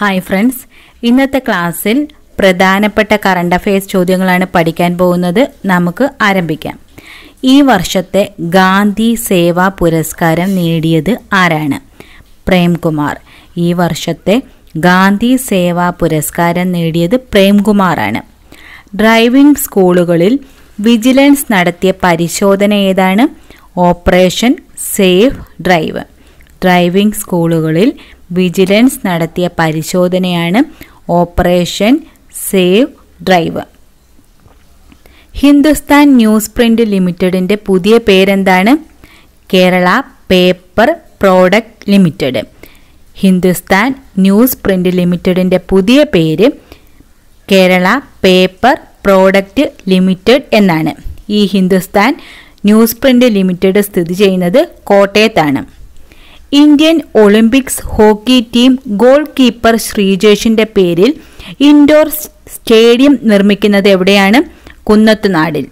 Hi friends, in the class, we will study the current affairs. This year, Gandhi Seva Puraskaram Nediyathu Arana? Prem Kumar. This year, Gandhi Seva Puraskaram Nediyathu Prem Kumar Aanu. Driving School Vigilance Nadathiya Parishodhana Edanu? Operation Safe Drive. Driving School Vigilance Nadathiya Parishodhanayanu Operation Safe Drive. Hindustan Newsprint Limited inde pudhiya peru endanu? Kerala Paper Product Limited. Hindustan Newsprint Limited inde pudhiya peru Kerala Paper Product Limited ennanu. Ee Hindustan Newsprint Limited sthiti cheyyunnathu Kottayathaanu. Indian Olympics hockey team goalkeeper ശ്രീജേഷിന്റെ പേരിൽ indoor stadium നിർമ്മിക്കുന്നത് എവിടെയാണ്? കുന്നത്തുനാടിൽ.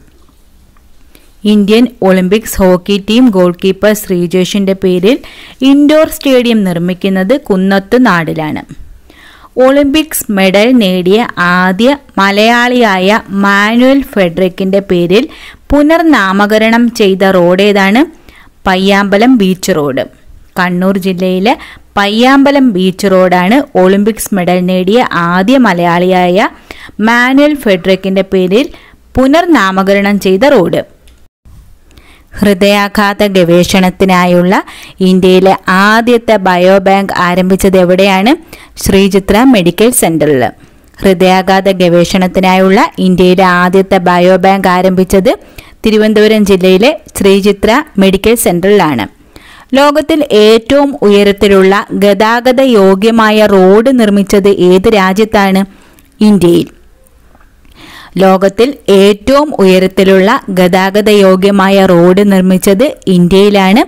Indian Olympics hockey team goalkeeper ശ്രീജേഷിന്റെ പേരിൽ indoor stadium നിർമ്മിക്കുന്നത് കുന്നത്തുനാടിലാണ്. Olympics medal നേടിയ ആദ്യ മലയാളിയായ manual ഫെഡറിക്കിന്റെ പേരിൽ പുനർനാമകരണം ചെയ്ത റോഡ് ഏതാണ്? Payyambalam beach road. കണ്ണൂർ ജില്ലയിലെ പയ്യാമ്പലം ബീച്ച് റോഡാണ് ഒളിമ്പിക്സ് മെഡൽ നേടിയ ആദ്യ മലയാളിയായ മാനുവൽ ഫെഡറിക്കിന്റെ പേരിൽ പുനർനാമകരണം ചെയ്ത റോഡ്. ഹൃദയാഘാത ഗവേഷണത്തിനായുള്ള ഇന്ത്യയിലെ ആദ്യത്തെ ബയോബാങ്ക് ആരംഭിച്ചത് എവിടെയാണ്? ശ്രീചിത്ര മെഡിക്കൽ സെന്ററിൽ. ഹൃദയാഘാത ഗവേഷണത്തിനായുള്ള ഇന്ത്യയിലെ ആദ്യത്തെ ബയോബാങ്ക് ആരംഭിച്ചത് തിരുവനന്തപുരം ജില്ലയിലെ ശ്രീചിത്ര മെഡിക്കൽ സെന്ററിലാണ്. ലോകത്തിൽ ഏറ്റവും ഉയരത്തിലുള്ള ഗതാഗത യോഗ്യമായ റോഡ് നിർമ്മിച്ചത് ഏത് രാജ്യത്താണ്? ഇന്ത്യയിൽ. ലോകത്തിൽ ഏറ്റവും ഉയരത്തിലുള്ള ഗതാഗത യോഗ്യമായ റോഡ് നിർമ്മിച്ചത് ഇന്ത്യയിലാണ്.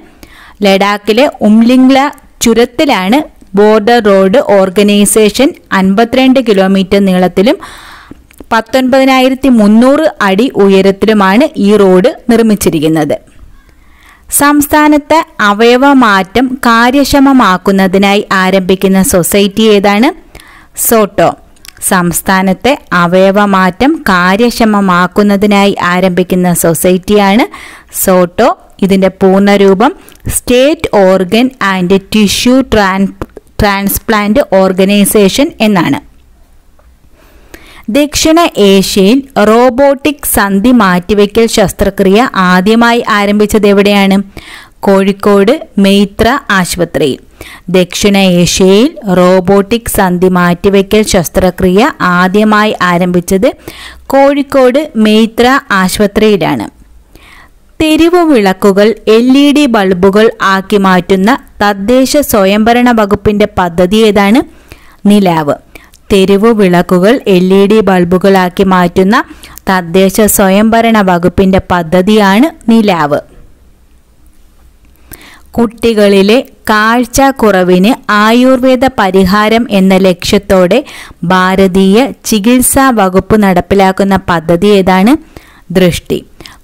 ലഡാക്കിലെ ഉംലിംഗ്ല ചുരത്തിലാണ് ബോർഡർ റോഡ് ഓർഗനൈസേഷൻ 52 കിലോമീറ്റർ നീളത്തിലും 19,300 അടി ഉയരത്തിലുമാണ് ഈ റോഡ് നിർമ്മിച്ചിരിക്കുന്നത്. സംസ്ഥാനത്തെ അവയവമാറ്റം കാര്യക്ഷമമാക്കുന്നതിനായി ആരംഭിക്കുന്ന സൊസൈറ്റി ഏതാണ്? സോട്ടോ. സംസ്ഥാനത്തെ അവയവമാറ്റം കാര്യക്ഷമമാക്കുന്നതിനായി ആരംഭിക്കുന്ന സൊസൈറ്റിയാണ് സോട്ടോ. ഇതിൻ്റെ പൂർണ്ണരൂപം state organ and tissue transplant organisation എന്നാണ്. ദക്ഷിണ ഏഷ്യയിൽ റോബോട്ടിക് സന്ധി മാറ്റിവെക്കൽ ശസ്ത്രക്രിയ ആദ്യമായി ആരംഭിച്ചത് എവിടെയാണ്? കോഴിക്കോട് മെയ്ത്ര ആശുപത്രിയിൽ. ദക്ഷിണ ഏഷ്യയിൽ റോബോട്ടിക് സന്ധി മാറ്റിവെക്കൽ ശസ്ത്രക്രിയ ആദ്യമായി ആരംഭിച്ചത് കോഴിക്കോട് മെയ്ത്ര ആശുപത്രിയിലാണ്. തെരുവു വിളക്കുകൾ LED ബൾബുകൾ ആക്കി മാറ്റുന്ന തദ്ദേശ സ്വയംഭരണ വകുപ്പിന്റെ പദ്ധതി ഏതാണ്? നിലാവ്. തെരുവു വിളക്കുകൾ LED ബൾബുകളാക്കി മാറ്റുന്ന തദ്ദേശ സ്വയംഭരണ വകുപ്പിന്റെ പദ്ധതിയാണ് നിലാവ്. കുട്ടികളിലെ കാഴ്ചക്കുറവിന് ആയുർവേദ പരിഹാരം എന്ന ലക്ഷ്യത്തോടെ ഭാരതീയ ചികിത്സാ വകുപ്പ് നടപ്പിലാക്കുന്ന പദ്ധതി ഏതാണ്? ദൃഷ്ടി.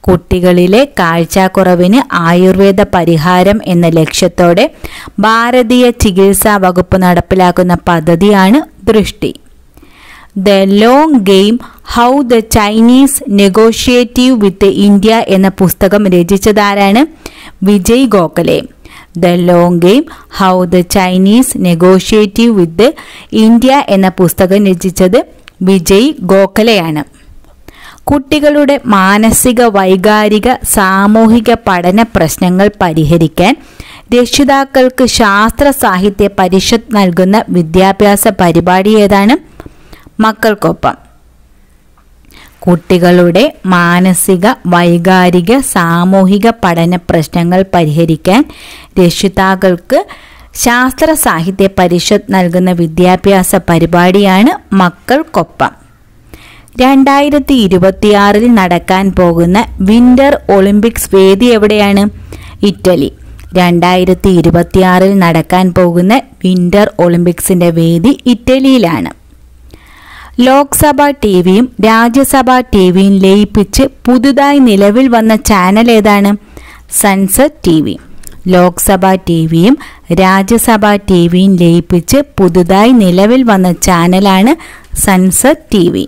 കുട്ടികളിലെ കാഴ്ചക്കുറവിന് ആയുർവേദ പരിഹാരം എന്ന ലക്ഷ്യത്തോടെ ഭാരതീയ ചികിത്സാ വകുപ്പ് നടപ്പിലാക്കുന്ന പദ്ധതിയാണ് ദൃഷ്ടി. The long game how the Chinese negotiate with India എന്ന പുസ്തകം രചിച്ചതാരാണ്? Vijay Gokhale. The long game how the Chinese negotiate with India എന്ന പുസ്തകം രചിച്ചത് വിജയ് ഗോഖലെയാണ്. കുട്ടികളുടെ മാനസിക, വൈകാരിക, സാമൂഹിക പഠന പ്രശ്നങ്ങൾ പരിഹരിക്കാൻ രക്ഷിതാക്കൾക്ക് ശാസ്ത്ര സാഹിത്യ പരിഷത്ത് നൽകുന്ന വിദ്യാഭ്യാസ പരിപാടി ഏതാണ്? മക്കൾക്കൊപ്പം. കുട്ടികളുടെ മാനസിക, വൈകാരിക, സാമൂഹിക പഠന പ്രശ്നങ്ങൾ പരിഹരിക്കാൻ രക്ഷിതാക്കൾക്ക് ശാസ്ത്ര സാഹിത്യ പരിഷത്ത് നൽകുന്ന വിദ്യാഭ്യാസ പരിപാടിയാണ് മക്കൾക്കൊപ്പം. 2026-ൽ നടക്കാൻ പോകുന്ന വിന്റർ ഒളിമ്പിക്സ് വേദി എവിടെയാണ്? ഇറ്റലി. 2026-ൽ നടക്കാൻ പോകുന്ന വിന്റർ ഒളിമ്പിക്സിന്റെ വേദി ഇറ്റലിയിലാണ്. ലോക്സഭാ TV യും രാജ്യസഭാ TV യും ലയിപ്പിച്ച് പുതുതായി നിലവിൽ വന്ന ചാനൽ ഏതാണ്? സൻസദ് TV. ലോക്സഭാ ടിവിയും രാജ്യസഭാ ടിവിയും ലയിപ്പിച്ച് പുതുതായി നിലവിൽ വന്ന ചാനലാണ് സൻസദ് ടി വി.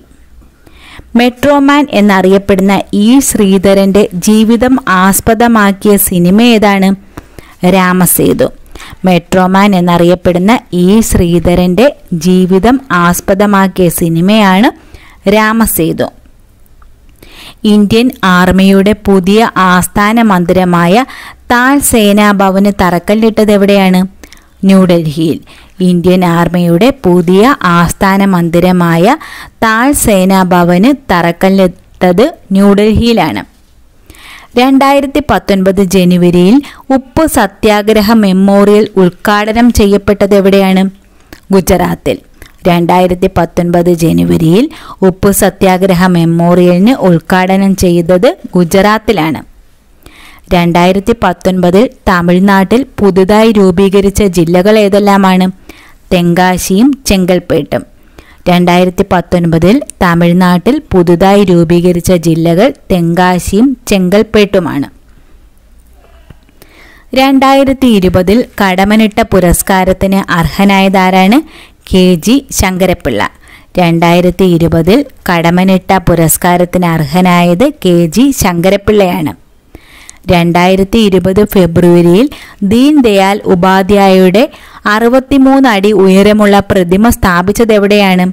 മെട്രോമാൻ എന്നറിയപ്പെടുന്ന ഇ ശ്രീധരൻ്റെ ജീവിതം ആസ്പദമാക്കിയ സിനിമ ഏതാണ്? രാമസേതു. മെട്രോമാൻ എന്നറിയപ്പെടുന്ന ഇ ശ്രീധരൻ്റെ ജീവിതം ആസ്പദമാക്കിയ സിനിമയാണ് രാമസേതു. ഇന്ത്യൻ ആർമിയുടെ പുതിയ ആസ്ഥാന മന്ദിരമായ താൽ സേനാഭവന് തറക്കല്ലിട്ടത് എവിടെയാണ്? ന്യൂഡൽഹിയിൽ. ഇന്ത്യൻ ആർമിയുടെ പുതിയ ആസ്ഥാന മന്ദിരമായ താൽ സേനാഭവന് തറക്കല്ലിട്ടത് ന്യൂഡൽഹിയിലാണ്. 2019 ജനുവരിയിൽ ഉപ്പ് സത്യാഗ്രഹ മെമ്മോറിയൽ ഉദ്ഘാടനം ചെയ്യപ്പെട്ടത് എവിടെയാണ്? ഗുജറാത്തിൽ. 2019 ജനുവരിയിൽ ഉപ്പ് സത്യാഗ്രഹ മെമ്മോറിയലിന് ഉദ്ഘാടനം ചെയ്തത് ഗുജറാത്തിലാണ്. 2019 തമിഴ്നാട്ടിൽ പുതുതായി രൂപീകരിച്ച ജില്ലകൾ ഏതെല്ലാമാണ്? തെങ്കാശിയും ചെങ്കൽപ്പേട്ടും. 2019 തമിഴ്നാട്ടിൽ പുതുതായി രൂപീകരിച്ച ജില്ലകൾ തെങ്കാശിയും ചെങ്കൽപ്പേട്ടുമാണ്. 2020 കടമനിട്ട പുരസ്കാരത്തിന് അർഹനായതാരാണ്? KG ശങ്കരപ്പിള്ള. 2020 കടമനിട്ട പുരസ്കാരത്തിന് അർഹനായത് KG ശങ്കരപ്പിള്ളയാണ്. 2020 ഫെബ്രുവരിയിൽ ദീൻ ദയാൽ ഉപാധ്യായയുടെ 63 അടി ഉയരമുള്ള പ്രതിമ സ്ഥാപിച്ചത് എവിടെയാണ്?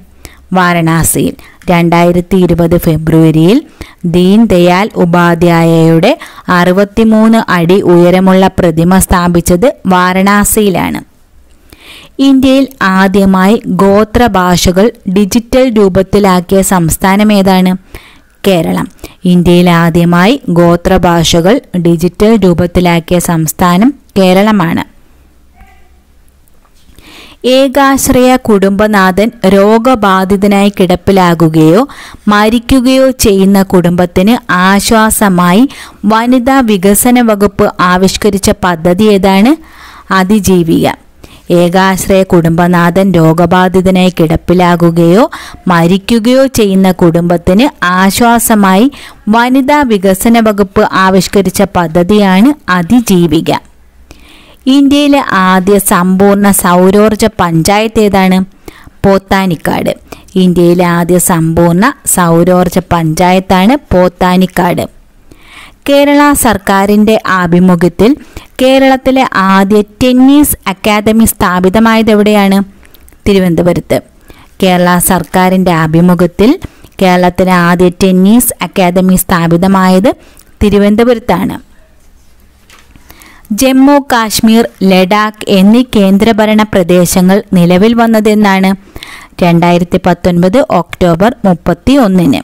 വാരണാസിയിൽ. 2020 ഫെബ്രുവരിയിൽ ദീൻ ദയാൽ ഉപാധ്യായയുടെ 63 അടി ഉയരമുള്ള പ്രതിമ സ്ഥാപിച്ചത് വാരണാസിയിലാണ്. ഇന്ത്യയിൽ ആദ്യമായി ഗോത്രഭാഷകൾ ഡിജിറ്റൽ രൂപത്തിലാക്കിയ സംസ്ഥാനം ഏതാണ്? കേരളം. ഇന്ത്യയിൽ ആദ്യമായി ഗോത്രഭാഷകൾ ഡിജിറ്റൽ രൂപത്തിലാക്കിയ സംസ്ഥാനം കേരളമാണ്. ഏകാശ്രയ കുടുംബനാഥൻ രോഗബാധിതനായി കിടപ്പിലാകുകയോ മരിക്കുകയോ ചെയ്യുന്ന കുടുംബത്തിന് ആശ്വാസമായി വനിതാ വികസന വകുപ്പ് ആവിഷ്കരിച്ച പദ്ധതി ഏതാണ്? അതിജീവിക. ഏകാശ്രയ കുടുംബനാഥൻ രോഗബാധിതനായി കിടപ്പിലാകുകയോ മരിക്കുകയോ ചെയ്യുന്ന കുടുംബത്തിന് ആശ്വാസമായി വനിതാ വികസന വകുപ്പ് ആവിഷ്കരിച്ച പദ്ധതിയാണ് അതിജീവിക. ഇന്ത്യയിലെ ആദ്യ സമ്പൂർണ്ണ സൗരോർജ പഞ്ചായത്ത് ഏതാണ്? പോത്താനിക്കാട്. ഇന്ത്യയിലെ ആദ്യ സമ്പൂർണ്ണ സൗരോർജ പഞ്ചായത്താണ് പോത്താനിക്കാട്. കേരള സർക്കാരിൻ്റെ ആഭിമുഖ്യത്തിൽ കേരളത്തിലെ ആദ്യ ടെന്നീസ് അക്കാദമി സ്ഥാപിതമായത് എവിടെയാണ്? തിരുവനന്തപുരത്ത്. കേരള സർക്കാരിൻ്റെ ആഭിമുഖ്യത്തിൽ കേരളത്തിലെ ആദ്യ ടെന്നീസ് അക്കാദമി സ്ഥാപിതമായത് തിരുവനന്തപുരത്താണ്. ജമ്മു കാശ്മീർ, ലഡാക്ക് എന്നീ കേന്ദ്രഭരണ പ്രദേശങ്ങൾ നിലവിൽ വന്നതെന്നാണ്? 2019 ഒക്ടോബർ 31-ന്.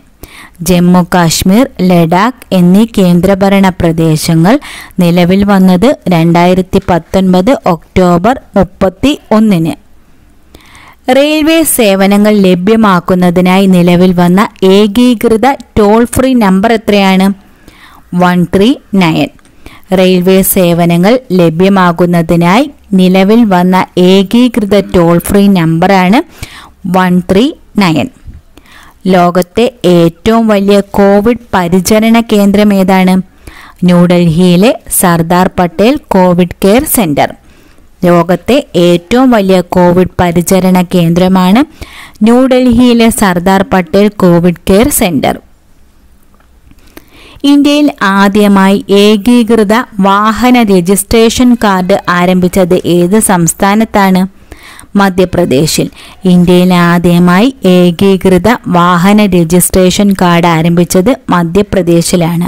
ജമ്മു കാശ്മീർ, ലഡാക്ക് എന്നീ കേന്ദ്രഭരണ പ്രദേശങ്ങൾ നിലവിൽ വന്നത് 2019 ഒക്ടോബർ 31-ന്. റെയിൽവേ സേവനങ്ങൾ ലഭ്യമാക്കുന്നതിനായി നിലവിൽ വന്ന ഏകീകൃത ടോൾ ഫ്രീ നമ്പർ എത്രയാണ്? 139. റെയിൽവേ സേവനങ്ങൾ ലഭ്യമാകുന്നതിനായി നിലവിൽ വന്ന ഏകീകൃത ടോൾ ഫ്രീ നമ്പറാണ് 139. ലോകത്തെ ഏറ്റവും വലിയ കോവിഡ് പരിചരണ കേന്ദ്രം ഏതാണ്? ന്യൂഡൽഹിയിലെ Sardar Patel Covid care centre. ലോകത്തെ ഏറ്റവും വലിയ കോവിഡ് പരിചരണ കേന്ദ്രമാണ് ന്യൂഡൽഹിയിലെ Sardar Patel Covid care centre. ഇന്ത്യയിൽ ആദ്യമായി ഏകീകൃത വാഹന രജിസ്ട്രേഷൻ കാർഡ് ആരംഭിച്ചത് ഏത് സംസ്ഥാനത്താണ്? മധ്യപ്രദേശിൽ. ഇന്ത്യയിൽ ആദ്യമായി ഏകീകൃത വാഹന രജിസ്ട്രേഷൻ കാർഡ് ആരംഭിച്ചത് മധ്യപ്രദേശിലാണ്.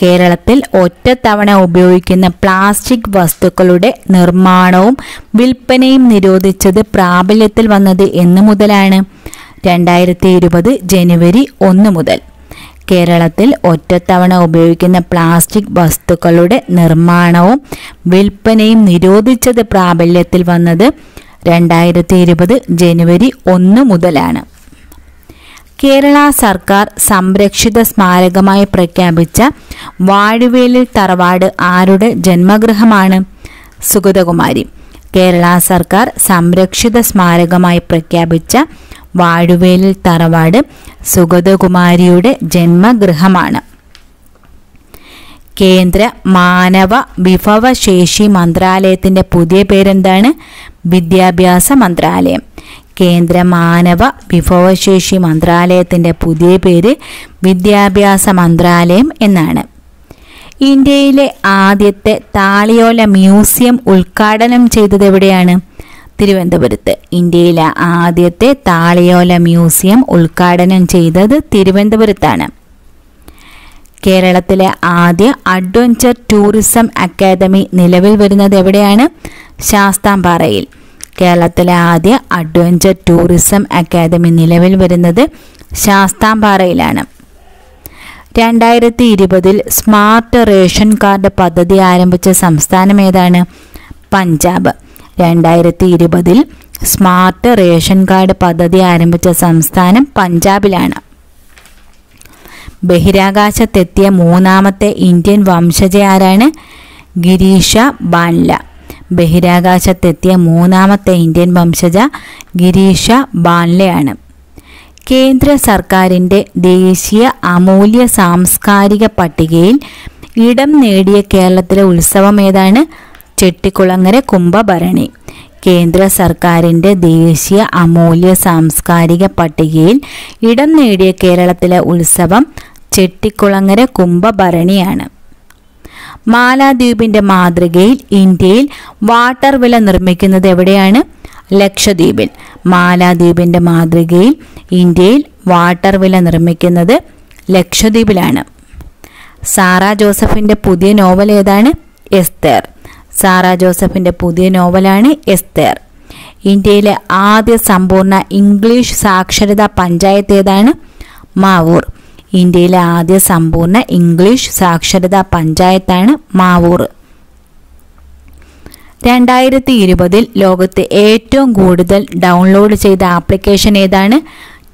കേരളത്തിൽ ഒറ്റത്തവണ ഉപയോഗിക്കുന്ന പ്ലാസ്റ്റിക് വസ്തുക്കളുടെ നിർമ്മാണവും വിൽപ്പനയും നിരോധിച്ചത് പ്രാബല്യത്തിൽ വന്നത് എന്ന് മുതലാണ്? 2020 ജനുവരി 1 മുതൽ. കേരളത്തിൽ ഒറ്റത്തവണ ഉപയോഗിക്കുന്ന പ്ലാസ്റ്റിക് വസ്തുക്കളുടെ നിർമ്മാണവും വിൽപ്പനയും നിരോധിച്ചത് പ്രാബല്യത്തിൽ വന്നത് 2020 ജനുവരി 1 മുതലാണ്. കേരള സർക്കാർ സംരക്ഷിത സ്മാരകമായി പ്രഖ്യാപിച്ച വാഴവേലിൽ തറവാട് ആരുടെ ജന്മഗൃഹമാണ്? സുഗതകുമാരി. കേരള സർക്കാർ സംരക്ഷിത സ്മാരകമായി പ്രഖ്യാപിച്ച വാഴവേലിൽ തറവാട് സുഗതകുമാരിയുടെ ജന്മഗൃഹമാണ്. കേന്ദ്ര മാനവ വിഭവശേഷി മന്ത്രാലയത്തിൻ്റെ പുതിയ പേരെന്താണ്? വിദ്യാഭ്യാസ മന്ത്രാലയം. കേന്ദ്ര മാനവ വിഭവശേഷി മന്ത്രാലയത്തിൻ്റെ പുതിയ പേര് വിദ്യാഭ്യാസ മന്ത്രാലയം എന്നാണ്. ഇന്ത്യയിലെ ആദ്യത്തെ താളിയോല മ്യൂസിയം ഉദ്ഘാടനം ചെയ്തത് എവിടെയാണ്? തിരുവനന്തപുരത്ത്. ഇന്ത്യയിലെ ആദ്യത്തെ താളിയോല മ്യൂസിയം ഉദ്ഘാടനം ചെയ്തത് തിരുവനന്തപുരത്താണ്. കേരളത്തിലെ ആദ്യ അഡ്വഞ്ചർ ടൂറിസം അക്കാദമി നിലവിൽ വരുന്നത് എവിടെയാണ്? ശാസ്താംപാറയിൽ. കേരളത്തിലെ ആദ്യ അഡ്വഞ്ചർ ടൂറിസം അക്കാദമി നിലവിൽ വരുന്നത് ശാസ്താംപാറയിലാണ്. 2020 സ്മാർട്ട് റേഷൻ കാർഡ് പദ്ധതി ആരംഭിച്ച സംസ്ഥാനം ഏതാണ്? പഞ്ചാബ്. 2020 സ്മാർട്ട് റേഷൻ കാർഡ് പദ്ധതി ആരംഭിച്ച സംസ്ഥാനം പഞ്ചാബിലാണ്. ബഹിരാകാശത്തെത്തിയ മൂന്നാമത്തെ ഇന്ത്യൻ വംശജ ആരാണ്? ഗിരീഷ ബാൻല. ബഹിരാകാശത്തെത്തിയ മൂന്നാമത്തെ ഇന്ത്യൻ വംശജ ഗിരീഷ ബാൻലയാണ്. കേന്ദ്ര സർക്കാരിൻ്റെ ദേശീയ അമൂല്യ സാംസ്കാരിക പട്ടികയിൽ ഇടം നേടിയ കേരളത്തിലെ ഉത്സവം ഏതാണ്? ചെട്ടിക്കുളങ്ങര കുംഭഭരണി. കേന്ദ്ര സർക്കാരിൻ്റെ ദേശീയ അമൂല്യ സാംസ്കാരിക പട്ടികയിൽ ഇടം നേടിയ കേരളത്തിലെ ഉത്സവം ചെട്ടിക്കുളങ്ങര കുംഭഭരണിയാണ്. മാലാദ്വീപിൻ്റെ മാതൃകയിൽ ഇന്ത്യയിൽ വാട്ടർ വില നിർമ്മിക്കുന്നത് എവിടെയാണ്? ലക്ഷദ്വീപിൽ. മാലാദ്വീപിൻ്റെ മാതൃകയിൽ ഇന്ത്യയിൽ വാട്ടർ വില നിർമ്മിക്കുന്നത് ലക്ഷദ്വീപിലാണ്. സാറാ ജോസഫിൻ്റെ പുതിയ നോവൽ ഏതാണ്? എസ്തേർ. സാറാ ജോസഫിൻ്റെ പുതിയ നോവലാണ് എസ്തേർ. ഇന്ത്യയിലെ ആദ്യ സമ്പൂർണ്ണ ഇംഗ്ലീഷ് സാക്ഷരതാ പഞ്ചായത്ത് ഏതാണ്? മാവൂർ. ഇന്ത്യയിലെ ആദ്യ സമ്പൂർണ്ണ ഇംഗ്ലീഷ് സാക്ഷരതാ പഞ്ചായത്താണ് മാവൂർ. 2020 ലോകത്ത് ഏറ്റവും കൂടുതൽ ഡൗൺലോഡ് ചെയ്ത ആപ്ലിക്കേഷൻ ഏതാണ്?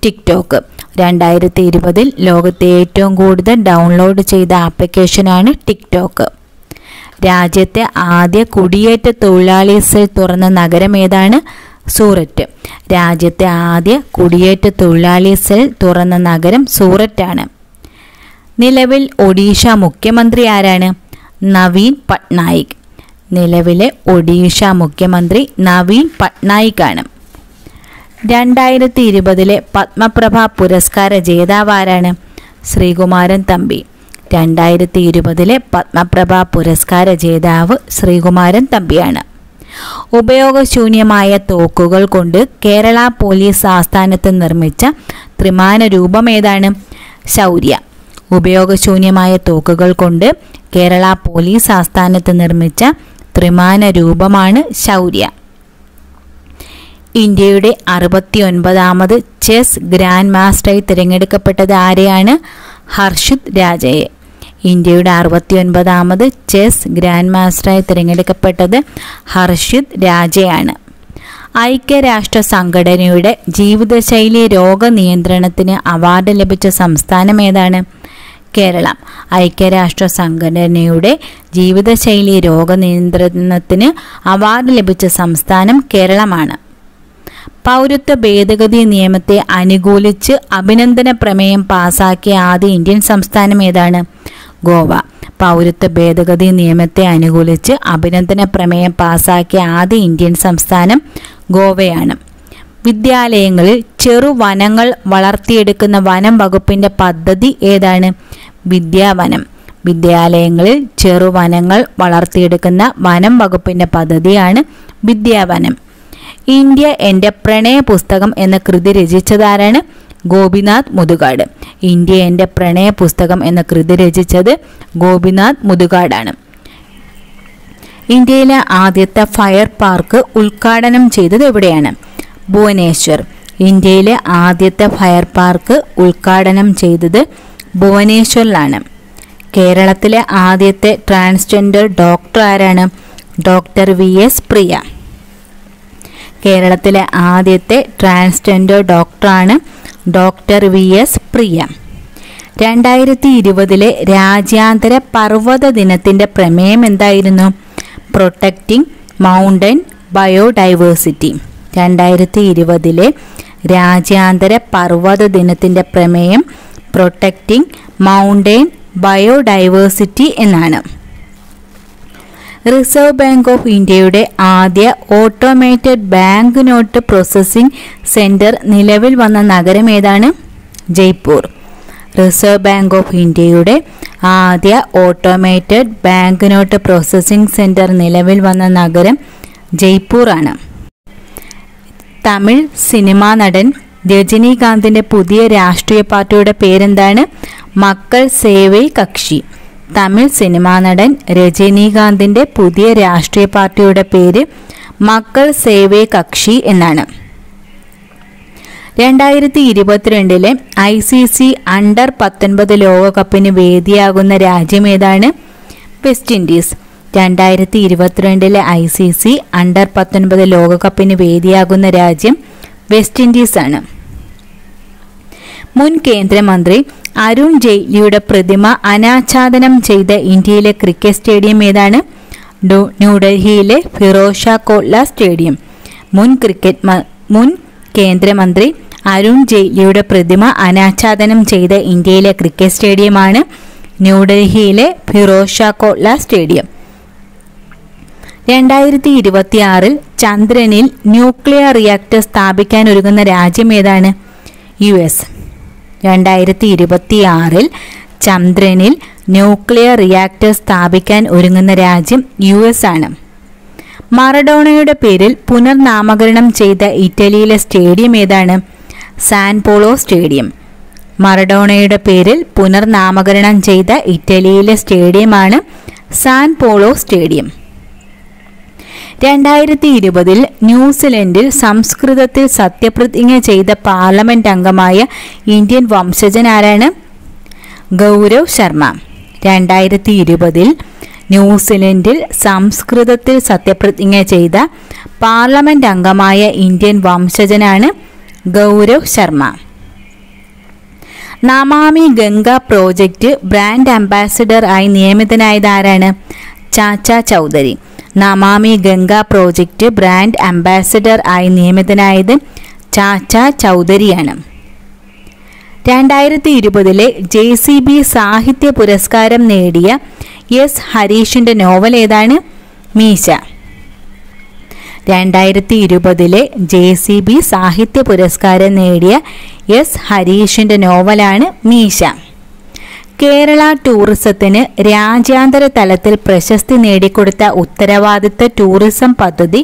ടിക്ടോക്ക്. 2020 ലോകത്ത് ഏറ്റവും കൂടുതൽ ഡൗൺലോഡ് ചെയ്ത ആപ്ലിക്കേഷനാണ് ടിക്ടോക്ക്. രാജ്യത്തെ ആദ്യ കുടിയേറ്റ തൊഴിലാളി സെൽ തുറന്ന നഗരം ഏതാണ്? സൂററ്റ്. രാജ്യത്തെ ആദ്യ കുടിയേറ്റ തൊഴിലാളി സെൽ തുറന്ന നഗരം സൂററ്റാണ്. നിലവിൽ ഒഡീഷ മുഖ്യമന്ത്രി ആരാണ്? നവീൻ പട്നായിക്. നിലവിലെ ഒഡീഷ മുഖ്യമന്ത്രി നവീൻ പട്നായിക് ആണ്. 2020 പത്മപ്രഭ പുരസ്കാര ജേതാവ് ആരാണ്? ശ്രീകുമാരൻ തമ്പി. 2020 പത്മപ്രഭ പുരസ്കാര ജേതാവ് ശ്രീകുമാരൻ തമ്പിയാണ്. ഉപയോഗശൂന്യമായ തോക്കുകൾ കൊണ്ട് കേരള പോലീസ് ആസ്ഥാനത്ത് നിർമ്മിച്ച ത്രിമാന രൂപം ഏതാണ്? ശൗര്യ. ഉപയോഗശൂന്യമായ തോക്കുകൾ കൊണ്ട് കേരള പോലീസ് ആസ്ഥാനത്ത് നിർമ്മിച്ച ത്രിമാന രൂപമാണ് ശൗര്യ. ഇന്ത്യയുടെ 69ാമത് ചെസ് ഗ്രാൻഡ് മാസ്റ്ററായി തിരഞ്ഞെടുക്കപ്പെട്ടത് ആരെയാണ്? ഹർഷിത് രാജയെ. ഇന്ത്യയുടെ 69ാമത് ചെസ് ഗ്രാൻഡ് മാസ്റ്ററായി തിരഞ്ഞെടുക്കപ്പെട്ടത് ഹർഷിത് രാജയാണ്. ഐക്യരാഷ്ട്ര സംഘടനയുടെ ജീവിതശൈലി രോഗനിയന്ത്രണത്തിന് അവാർഡ് ലഭിച്ച സംസ്ഥാനം ഏതാണ്? കേരളം. ഐക്യരാഷ്ട്ര സംഘടനയുടെ ജീവിതശൈലി രോഗനിയന്ത്രണത്തിന് അവാർഡ് ലഭിച്ച സംസ്ഥാനം കേരളമാണ്. പൗരത്വ ഭേദഗതി നിയമത്തെ അനുകൂലിച്ച് അഭിനന്ദന പ്രമേയം പാസാക്കിയ ആദ്യ ഇന്ത്യൻ സംസ്ഥാനം ഏതാണ്? ഗോവ. പൗരത്വ ഭേദഗതി നിയമത്തെ അനുകൂലിച്ച് അഭിനന്ദന പ്രമേയം പാസാക്കിയ ആദ്യ ഇന്ത്യൻ സംസ്ഥാനം ഗോവയാണ്. വിദ്യാലയങ്ങളിൽ ചെറുവനങ്ങൾ വളർത്തിയെടുക്കുന്ന വനം വകുപ്പിൻ്റെ പദ്ധതി ഏതാണ്? വിദ്യാവനം. വിദ്യാലയങ്ങളിൽ ചെറുവനങ്ങൾ വളർത്തിയെടുക്കുന്ന വനം വകുപ്പിൻ്റെ പദ്ധതിയാണ് വിദ്യാവനം. ഇന്ത്യ എൻ്റെ പ്രണയ പുസ്തകം എന്ന കൃതി രചിച്ചതാരാണ്? ഗോപിനാഥ് മുതുകാട്. ഇന്ത്യ എൻ്റെ പ്രണയ പുസ്തകം എന്ന കൃതി രചിച്ചത് ഗോപിനാഥ് മുതുകാടാണ്. ഇന്ത്യയിലെ ആദ്യത്തെ ഫയർ പാർക്ക് ഉദ്ഘാടനം ചെയ്തത് എവിടെയാണ്? ഭുവനേശ്വർ. ഇന്ത്യയിലെ ആദ്യത്തെ ഫയർ പാർക്ക് ഉദ്ഘാടനം ചെയ്തത് ഭുവനേശ്വറിലാണ്. കേരളത്തിലെ ആദ്യത്തെ ട്രാൻസ്ജെൻഡർ ഡോക്ടർ ആരാണ്? Doctor V.S. പ്രിയ. കേരളത്തിലെ ആദ്യത്തെ ട്രാൻസ്ജെൻഡർ ഡോക്ടറാണ് ഡോക്ടർ V.S. പ്രിയ. 2020 രാജ്യാന്തര പർവ്വത ദിനത്തിൻ്റെ പ്രമേയം എന്തായിരുന്നു? Protecting mountain biodiversity. 2020 രാജ്യാന്തര പർവ്വത ദിനത്തിൻ്റെ പ്രമേയം protecting mountain biodiversity enana. Reserve Bank of Indiaയുടെ ആദ്യ automated bank note processing centre നിലവിൽ വന്ന നഗരം ഏതാണ്? ജയ്പൂർ. റിസർവ് ബാങ്ക് ഓഫ് ഇന്ത്യയുടെ ആദ്യ automated bank note processing centre നിലവിൽ വന്ന നഗരം ജയ്പൂർ ആണ്. തമിഴ് സിനിമാ നടൻ രജനീകാന്തിന്റെ പുതിയ രാഷ്ട്രീയ പാർട്ടിയുടെ പേരെന്താണ്? മക്കൾ സേവൈ കക്ഷി. തമിഴ് സിനിമാ നടൻ രജനീകാന്തിന്റെ പുതിയ രാഷ്ട്രീയ പാർട്ടിയുടെ പേര് മക്കൾ സേവൈ കക്ഷി എന്നാണ്. 2022-ലെ ICC അണ്ടർ 19 ലോകകപ്പിന് വേദിയാകുന്ന രാജ്യം ഏതാണ്? West Indies. 2022-ലെ ICC അണ്ടർ 19 ലോകകപ്പിന് വേദിയാകുന്ന രാജ്യം വെസ്റ്റ് ഇൻഡീസ് ആണ്. മുൻ കേന്ദ്രമന്ത്രി അരുൺ ജെയ്റ്റ്ലിയുടെ പ്രതിമ അനാച്ഛാദനം ചെയ്ത ഇന്ത്യയിലെ ക്രിക്കറ്റ് സ്റ്റേഡിയം ഏതാണ്? ന്യൂഡൽഹിയിലെ ഫിറോസ് ഷാ കോട്ട്ല സ്റ്റേഡിയം. മുൻ കേന്ദ്രമന്ത്രി അരുൺ ജെയ്റ്റ്ലിയുടെ പ്രതിമ അനാച്ഛാദനം ചെയ്ത ഇന്ത്യയിലെ ക്രിക്കറ്റ് സ്റ്റേഡിയമാണ് ന്യൂഡൽഹിയിലെ ഫിറോസ് ഷാ കോട്ട്ല സ്റ്റേഡിയം. 2026-ൽ ചന്ദ്രനിൽ ന്യൂക്ലിയർ റിയാക്ടർ സ്ഥാപിക്കാൻ ഒരുങ്ങുന്ന രാജ്യം ഏതാണ്? US. 2026-ൽ ചന്ദ്രനിൽ ന്യൂക്ലിയർ റിയാക്ടർ സ്ഥാപിക്കാൻ ഒരുങ്ങുന്ന രാജ്യം US ആണ്. മറഡോണയുടെ പേരിൽ പുനർനാമകരണം ചെയ്ത ഇറ്റലിയിലെ സ്റ്റേഡിയം ഏതാണ്? San Paolo stadium. മറഡോണയുടെ പേരിൽ പുനർനാമകരണം ചെയ്ത ഇറ്റലിയിലെ സ്റ്റേഡിയമാണ് സാൻ പോളോ സ്റ്റേഡിയം. 2020-ൽ ന്യൂസിലൻഡിൽ സംസ്കൃതത്തിൽ സത്യപ്രതിജ്ഞ ചെയ്ത പാർലമെന്റ് അംഗമായ ഇന്ത്യൻ വംശജനാരാണ്? ഗൗരവ് ശർമ്മ. 2020-ൽ ന്യൂസിലൻഡിൽ സംസ്കൃതത്തിൽ സത്യപ്രതിജ്ഞ ചെയ്ത പാർലമെന്റ് അംഗമായ ഇന്ത്യൻ വംശജനാണ് Gaurav Sharma. Namami Ganga project brand ambassador ആയി നിയമിതനായത് ആരാണ്? Chacha Chaudhary. Namami Ganga project brand ambassador ആയി നിയമിതനായത് ചാച്ചാ ചൗധരിയാണ്. 2020-ലെ JCB സാഹിത്യ പുരസ്കാരം നേടിയ എസ് ഹരീഷിന്റെ നോവൽ ഏതാണ്? മീശ. 2020-ലെ JCB സാഹിത്യ പുരസ്കാരം നേടിയ എസ് ഹരീഷിന്റെ നോവലാണ് മീശ. കേരള ടൂറിസത്തിന് രാജ്യാന്തര തലത്തിൽ പ്രശസ്തി നേടിക്കൊടുത്ത ഉത്തരവാദിത്ത ടൂറിസം പദ്ധതി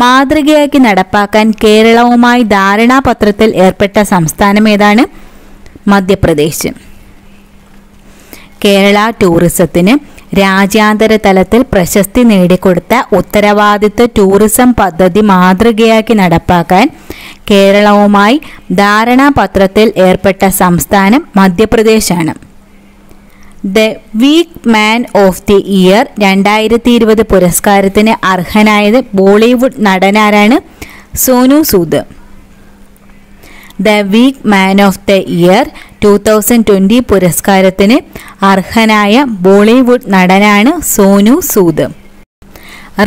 മാതൃകയാക്കി നടപ്പാക്കാൻ കേരളവുമായി ധാരണാപത്രത്തിൽ ഏർപ്പെട്ട സംസ്ഥാനം ഏതാണ്? മധ്യപ്രദേശ്. കേരള ടൂറിസത്തിന് രാജ്യാന്തര തലത്തിൽ പ്രശസ്തി നേടിക്കൊടുത്ത ഉത്തരവാദിത്ത ടൂറിസം പദ്ധതി മാതൃകയാക്കി നടപ്പാക്കാൻ കേരളവുമായി ധാരണാപത്രത്തിൽ ഏർപ്പെട്ട സംസ്ഥാനം മധ്യപ്രദേശാണ്. The week man of the year 2020 പുരസ്കാരത്തിന് അർഹനായത് ബോളിവുഡ് നടനാരാണ്? Sonu Sood. The week man of the year 2020 പുരസ്കാരത്തിന് അർഹനായ ബോളിവുഡ് നടനാണ് Sonu Sood.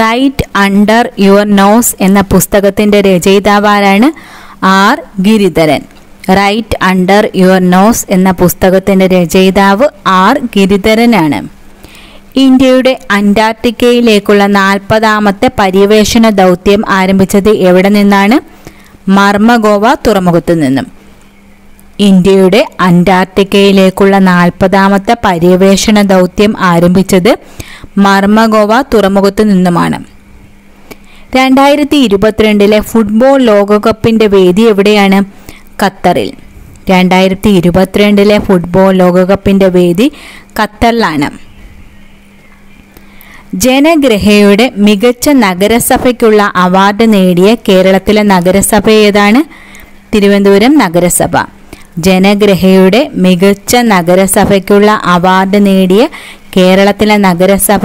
Right under your nose എന്ന പുസ്തകത്തിൻ്റെ രചയിതാവാരാണ്? R Giridharan. Right under your nose എന്ന പുസ്തകത്തിൻ്റെ രചയിതാവ് ആർ ഗിരിധരനാണ്. ഇന്ത്യയുടെ അന്റാർട്ടിക്കയിലേക്കുള്ള 40ാമത്തെ പര്യവേഷണ ദൗത്യം ആരംഭിച്ചത് എവിടെ നിന്നാണ്? മർമഗോവ തുറമുഖത്തു നിന്നും. ഇന്ത്യയുടെ അന്റാർട്ടിക്കയിലേക്കുള്ള 40ാമത്തെ പര്യവേഷണ ദൗത്യം ആരംഭിച്ചത് മർമഗോവ തുറമുഖത്തു നിന്നുമാണ്. 2022-ലെ ഫുട്ബോൾ ലോകകപ്പിൻ്റെ വേദി എവിടെയാണ്? ഖത്തറിൽ. 2022-ലെ ഫുട്ബോൾ ലോകകപ്പിൻ്റെ വേദി ഖത്തറിലാണ്. ജനഗ്രഹയുടെ മികച്ച നഗരസഭയ്ക്കുള്ള അവാർഡ് നേടിയ കേരളത്തിലെ നഗരസഭ ഏതാണ്? തിരുവനന്തപുരം നഗരസഭ. ജനഗ്രഹയുടെ മികച്ച നഗരസഭയ്ക്കുള്ള അവാർഡ് നേടിയ കേരളത്തിലെ നഗരസഭ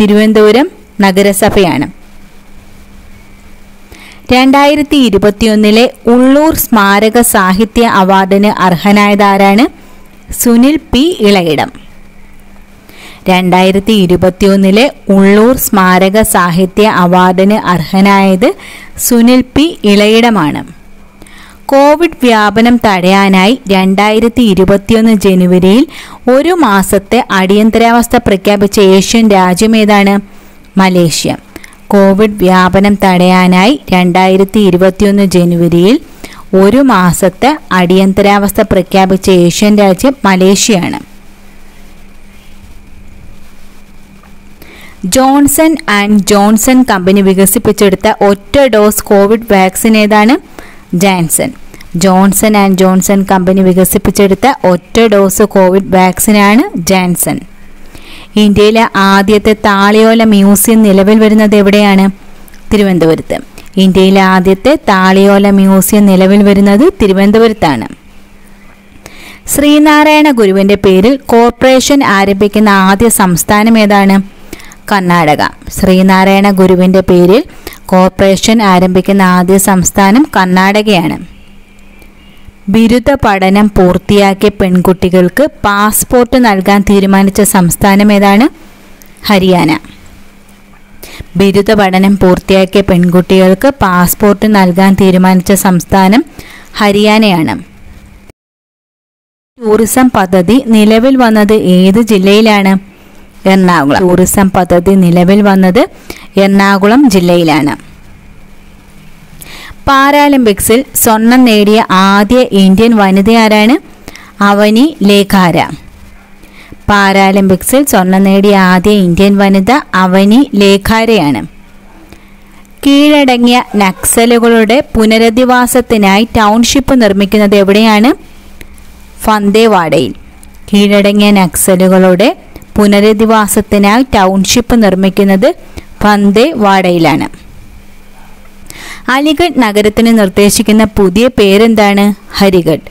തിരുവനന്തപുരം നഗരസഭയാണ്. 2021-ലെ ഉള്ളൂർ സ്മാരക സാഹിത്യ അവാർഡിന് അർഹനായതാരാണ്? സുനിൽ പി ഇളയിടം. 2021-ലെ ഉള്ളൂർ സ്മാരക സാഹിത്യ അവാർഡിന് അർഹനായത് സുനിൽ പി ഇളയിടമാണ്. കോവിഡ് വ്യാപനം തടയാനായി 2021 ജനുവരിയിൽ ഒരു മാസത്തെ അടിയന്തരാവസ്ഥ പ്രഖ്യാപിച്ച ഏഷ്യൻ രാജ്യം ഏതാണ്? മലേഷ്യ. കോവിഡ് വ്യാപനം തടയാനായി 2021 ജനുവരിയിൽ ഒരു മാസത്തെ അടിയന്തരാവസ്ഥ പ്രഖ്യാപിച്ച ഏഷ്യൻ രാജ്യം മലേഷ്യയാണ്. ജോൺസൺ ആൻഡ് ജോൺസൺ കമ്പനി വികസിപ്പിച്ചെടുത്ത ഒറ്റ ഡോസ് കോവിഡ് വാക്സിൻ ഏതാണ്? Janssen. Johnson and Johnson company വികസിപ്പിച്ചെടുത്ത ഒറ്റ ഡോസ് കോവിഡ് വാക്സിനാണ് ജാൻസൺ. ഇന്ത്യയിലെ ആദ്യത്തെ താളിയോല മ്യൂസിയം നിലവിൽ വരുന്നത് എവിടെയാണ്? തിരുവനന്തപുരത്ത്. ഇന്ത്യയിലെ ആദ്യത്തെ താളിയോല മ്യൂസിയം നിലവിൽ വരുന്നത് തിരുവനന്തപുരത്താണ്. ശ്രീനാരായണ ഗുരുവിൻ്റെ പേരിൽ കോർപ്പറേഷൻ ആരംഭിക്കുന്ന ആദ്യ സംസ്ഥാനം ഏതാണ്? കർണാടക. ശ്രീനാരായണ ഗുരുവിൻ്റെ പേരിൽ കോർപ്പറേഷൻ ആരംഭിക്കുന്ന ആദ്യ സംസ്ഥാനം കർണാടകയാണ്. ബിരുദ പഠനം പൂർത്തിയാക്കിയ പെൺകുട്ടികൾക്ക് പാസ്പോർട്ട് നൽകാൻ തീരുമാനിച്ച സംസ്ഥാനം ഏതാണ്? ഹരിയാന. ബിരുദ പഠനം പൂർത്തിയാക്കിയ പെൺകുട്ടികൾക്ക് പാസ്പോർട്ട് നൽകാൻ തീരുമാനിച്ച സംസ്ഥാനം ഹരിയാനയാണ്. ടൂറിസം പദ്ധതി നിലവിൽ വന്നത് ഏത് ജില്ലയിലാണ്? എറണാകുളം. ടൂറിസം പദ്ധതി നിലവിൽ വന്നത് എറണാകുളം ജില്ലയിലാണ്. പാരാലിമ്പിക്സിൽ സ്വർണം നേടിയ ആദ്യ ഇന്ത്യൻ വനിത ആരാണ്? അവനി ലേഖാര. പാരാലിമ്പിക്സിൽ സ്വർണം നേടിയ ആദ്യ ഇന്ത്യൻ വനിത അവനി ലേഖാരയാണ്. കീഴടങ്ങിയ നക്സലുകളുടെ പുനരധിവാസത്തിനായി ടൗൺഷിപ്പ് നിർമ്മിക്കുന്നത് എവിടെയാണ്? ഫന്തേവാഡയിൽ. കീഴടങ്ങിയ നക്സലുകളുടെ പുനരധിവാസത്തിനായി ടൗൺഷിപ്പ് നിർമ്മിക്കുന്നത് ഫന്തേവാഡയിലാണ്. അലിഗഡ് നഗരത്തിന് നിർദ്ദേശിക്കുന്ന പുതിയ പേരെന്താണ്? ഹരിഗഡ്.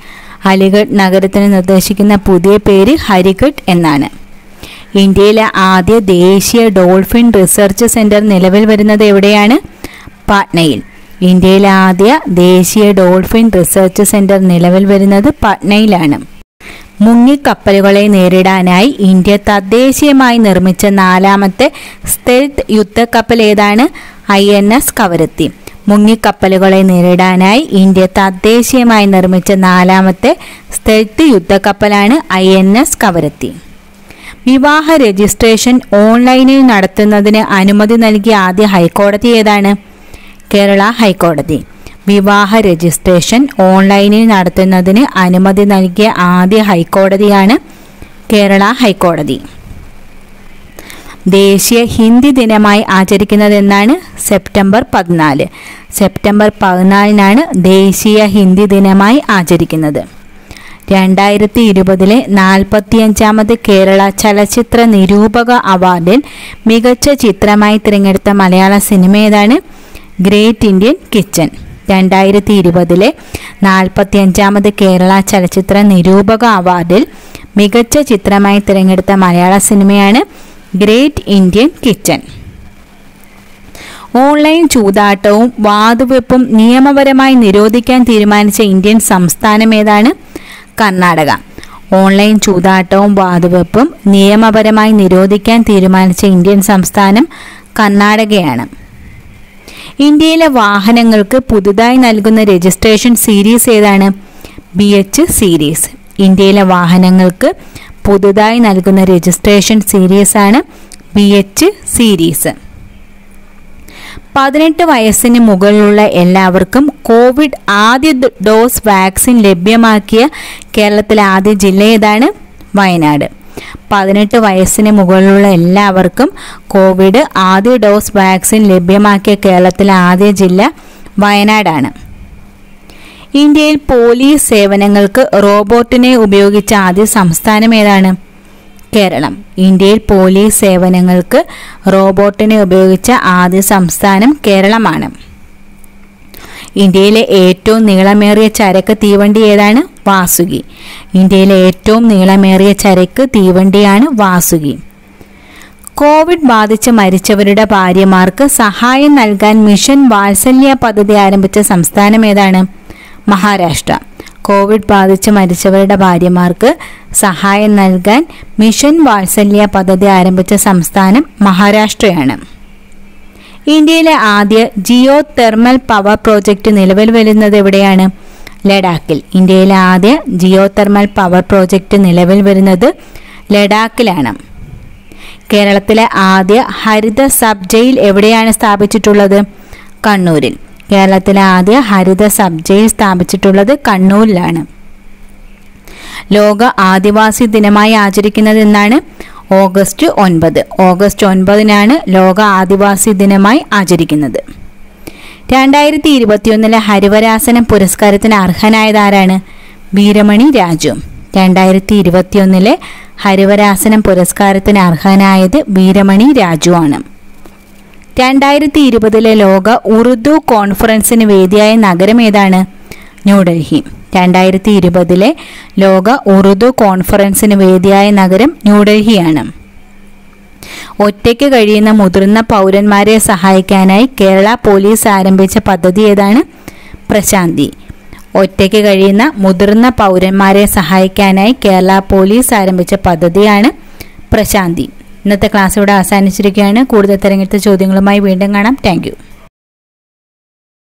അലിഗഡ് നഗരത്തിന് നിർദ്ദേശിക്കുന്ന പുതിയ പേര് ഹരിഗഡ് എന്നാണ്. ഇന്ത്യയിലെ ആദ്യ ദേശീയ ഡോൾഫിൻ റിസർച്ച് സെൻറ്റർ നിലവിൽ വരുന്നത് എവിടെയാണ്? പാട്നയിൽ. ഇന്ത്യയിലെ ആദ്യ ദേശീയ ഡോൾഫിൻ റിസർച്ച് സെൻറ്റർ നിലവിൽ വരുന്നത് പാട്നയിലാണ്. മുങ്ങിക്കപ്പലുകളെ നേരിടാനായി ഇന്ത്യ തദ്ദേശീയമായി നിർമ്മിച്ച നാലാമത്തെ സ്തെൽത്ത് യുദ്ധക്കപ്പൽ ഏതാണ്? INS കവരത്തി. മുങ്ങിക്കപ്പലുകളെ നേരിടാനായി ഇന്ത്യ തദ്ദേശീയമായി നിർമ്മിച്ച നാലാമത്തെ സ്തെൽത്ത് യുദ്ധക്കപ്പലാണ് INS കവരത്തി. വിവാഹ രജിസ്ട്രേഷൻ ഓൺലൈനിൽ നടത്തുന്നതിന് അനുമതി നൽകിയ ആദ്യ ഹൈക്കോടതി ഏതാണ്? കേരള ഹൈക്കോടതി. വിവാഹ രജിസ്ട്രേഷൻ ഓൺലൈനിൽ നടത്തുന്നതിന് അനുമതി നൽകിയ ആദ്യ ഹൈക്കോടതിയാണ് കേരള ഹൈക്കോടതി. ദേശീയ ഹിന്ദി ദിനമായി ആചരിക്കുന്നത് എന്നാണ്? സെപ്റ്റംബർ 14. സെപ്റ്റംബർ 14 ദേശീയ ഹിന്ദി ദിനമായി ആചരിക്കുന്നത്. 2020 45ാമത് കേരള ചലച്ചിത്ര നിരൂപക അവാർഡിൽ മികച്ച ചിത്രമായി തിരഞ്ഞെടുത്ത മലയാള സിനിമ ഏതാണ്? Great Indian kitchen. 2020 45ാമത് കേരള ചലച്ചിത്ര നിരൂപക അവാർഡിൽ മികച്ച ചിത്രമായി തിരഞ്ഞെടുത്ത മലയാള സിനിമയാണ് ഗ്രേറ്റ് ഇന്ത്യൻ കിച്ചൺ. ഓൺലൈൻ ചൂതാട്ടവും വാതുവെപ്പും നിയമപരമായി നിരോധിക്കാൻ തീരുമാനിച്ച ഇന്ത്യൻ സംസ്ഥാനം ഏതാണ്? കർണാടക. ഓൺലൈൻ ചൂതാട്ടവും വാതുവെപ്പും നിയമപരമായി നിരോധിക്കാൻ തീരുമാനിച്ച ഇന്ത്യൻ സംസ്ഥാനം കർണാടകയാണ്. ഇന്ത്യയിലെ വാഹനങ്ങൾക്ക് പുതുതായി നൽകുന്ന രജിസ്ട്രേഷൻ സീരീസ് ഏതാണ്? BH series. ഇന്ത്യയിലെ വാഹനങ്ങൾക്ക് പുതുതായി നൽകുന്ന രജിസ്ട്രേഷൻ സീരീസാണ് BH സീരീസ്. 18 വയസ്സിന് മുകളിലുള്ള എല്ലാവർക്കും കോവിഡ് ആദ്യ ഡോസ് വാക്സിൻ ലഭ്യമാക്കിയ കേരളത്തിലെ ആദ്യ ജില്ല ഏതാണ്? വയനാട്. 18 വയസ്സിന് മുകളിലുള്ള എല്ലാവർക്കും കോവിഡ് ആദ്യ ഡോസ് വാക്സിൻ ലഭ്യമാക്കിയ കേരളത്തിലെ ആദ്യ ജില്ല വയനാടാണ്. ഇന്ത്യയിൽ പോലീസ് സേവനങ്ങൾക്ക് റോബോട്ടിനെ ഉപയോഗിച്ച ആദ്യ സംസ്ഥാനം ഏതാണ്? കേരളം. ഇന്ത്യയിൽ പോലീസ് സേവനങ്ങൾക്ക് റോബോട്ടിനെ ഉപയോഗിച്ച ആദ്യ സംസ്ഥാനം കേരളമാണ്. ഇന്ത്യയിലെ ഏറ്റവും നീളമേറിയ ചരക്ക് തീവണ്ടി ഏതാണ്? വാസുകി. ഇന്ത്യയിലെ ഏറ്റവും നീളമേറിയ ചരക്ക് തീവണ്ടിയാണ് വാസുകി. കോവിഡ് ബാധിച്ച് മരിച്ചവരുടെ ഭാര്യമാർക്ക് സഹായം നൽകാൻ മിഷൻ വാത്സല്യ പദ്ധതി ആരംഭിച്ച സംസ്ഥാനം ഏതാണ്? മഹാരാഷ്ട്ര. കോവിഡ് ബാധിച്ച് മരിച്ചവരുടെ ഭാര്യമാർക്ക് സഹായം നൽകാൻ മിഷൻ വാത്സല്യ പദ്ധതി ആരംഭിച്ച സംസ്ഥാനം മഹാരാഷ്ട്രയാണ്. ഇന്ത്യയിലെ ആദ്യ ജിയോ തെർമൽ പവർ പ്രോജക്റ്റ് നിലവിൽ വരുന്നത് എവിടെയാണ്? ലഡാക്കിൽ. ഇന്ത്യയിലെ ആദ്യ ജിയോതെർമൽ പവർ പ്രോജക്റ്റ് നിലവിൽ വരുന്നത് ലഡാക്കിലാണ്. കേരളത്തിലെ ആദ്യ ഹരിത സബ് ജയിൽ എവിടെയാണ് സ്ഥാപിച്ചിട്ടുള്ളത്? കണ്ണൂരിൽ. കേരളത്തിലെ ആദ്യ ഹരിത സബ് ജയിൽ സ്ഥാപിച്ചിട്ടുള്ളത് കണ്ണൂരിലാണ്. ലോക ആദിവാസി ദിനമായി ആചരിക്കുന്നത് എന്നാണ്? ഓഗസ്റ്റ് 9. ഓഗസ്റ്റ് 9 ലോക ആദിവാസി ദിനമായി ആചരിക്കുന്നത്. 2021 ഹരിവരാസനം പുരസ്കാരത്തിന് അർഹനായതാരാണ്? വീരമണി രാജു. 2021 ഹരിവരാസനം പുരസ്കാരത്തിന് അർഹനായത് വീരമണി രാജു ആണ്. 2020 ലോക ഉറുദു കോൺഫറൻസിന് വേദിയായ നഗരം ഏതാണ്? ന്യൂഡൽഹി. 2020 ലോക ഉറുദു കോൺഫറൻസിന് വേദിയായ നഗരം ന്യൂഡൽഹിയാണ്. ഒറ്റയ്ക്ക് കഴിയുന്ന മുതിർന്ന പൗരന്മാരെ സഹായിക്കാനായി കേരള പോലീസ് ആരംഭിച്ച പദ്ധതി ഏതാണ്? പ്രശാന്തി. ഒറ്റയ്ക്ക് കഴിയുന്ന മുതിർന്ന പൗരന്മാരെ സഹായിക്കാനായി കേരള പോലീസ് ആരംഭിച്ച പദ്ധതിയാണ് പ്രശാന്തി. ഇന്നത്തെ ക്ലാസ് ഇവിടെ അവസാനിച്ചിരിക്കുകയാണ്. കൂടുതൽ തെരഞ്ഞെടുത്ത ചോദ്യങ്ങളുമായി വീണ്ടും കാണാം. Thank U.